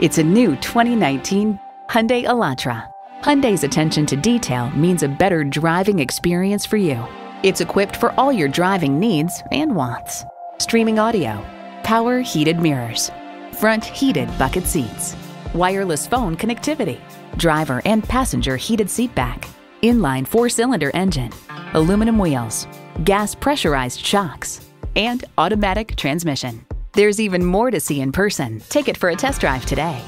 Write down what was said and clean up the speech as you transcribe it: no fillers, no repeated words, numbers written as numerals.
It's a new 2019 Hyundai Elantra. Hyundai's attention to detail means a better driving experience for you. It's equipped for all your driving needs and wants. Streaming audio, power heated mirrors, front heated bucket seats, wireless phone connectivity, driver and passenger heated seat back, inline 4-cylinder engine, aluminum wheels, gas pressurized shocks, and automatic transmission. There's even more to see in person. Take it for a test drive today.